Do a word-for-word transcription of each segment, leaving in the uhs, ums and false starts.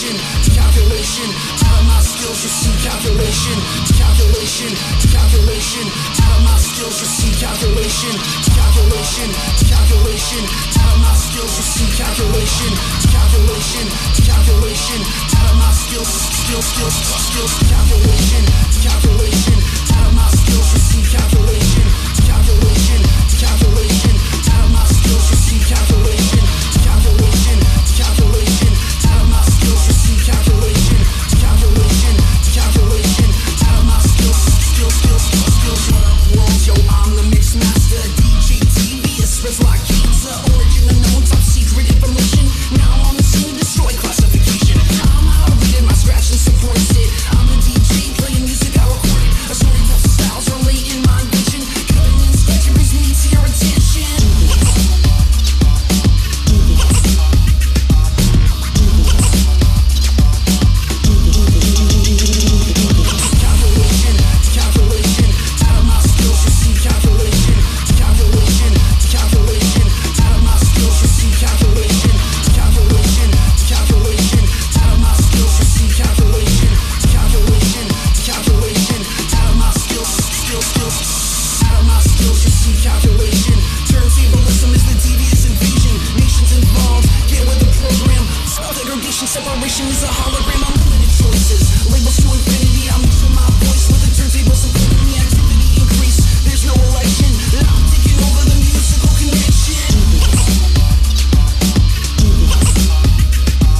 calculation, it's calculation. Time my skills, you see calculation, it's calculation, it's calculation. Time my skills, you see calculation, it's calculation, it's calculation. Time my skills, you see calculation, it's calculation, it's calculation. Time my skills, skills, skills, skills, calculation, it's calculation. Time my skills, you see calculation, it's calculation, it's calculation. Time my skills, you see calculation, it's calculation, it's calculation. Yo, I'm the mix master, D J T V, a Swiss like pizza, origin unknown, top secret evolution. Now on the scene, destroy classification. I'm out of it, my scratch and supports it. I'm a D J, playing music I recorded. A story tells the styles relate in my vision. Cutting and scratching brings me to your attention. Do this. Do this. Do this. Do this. Do this. Calculation, it's calculation. Time my skills, you see calculation. It's calculation, it's calculation. Time my skills, you see calculation. It's calculation, it's calculation. Time my skills, you see calculation. It's calculation, it's calculation. Time my skills, skills, skills. Time my skills, you see calculation. Turntablism is the devious invasion. Nations involved, get with the program. Self degradation, separation is a hologram. I'm limited choices, labels to infinity. I'm mixing my voice with the turntables and putting the activity increase. There's no election, and I'm taking over the musical connection. Calculation, it's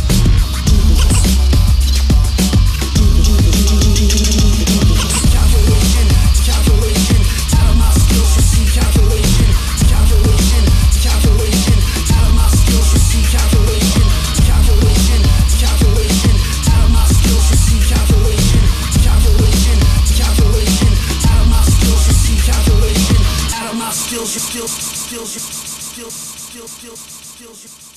calculation. Time my skills, you see calculation. It's calculation, it's calculation. Time my skills, you see calculation. It's calculation, it's calculation. Time my skills, you see calculation. It's calculation, it's calculation. Time my skills, you see calculation. Out of my skills, your skills, skills, your skills, skills, skills, skills.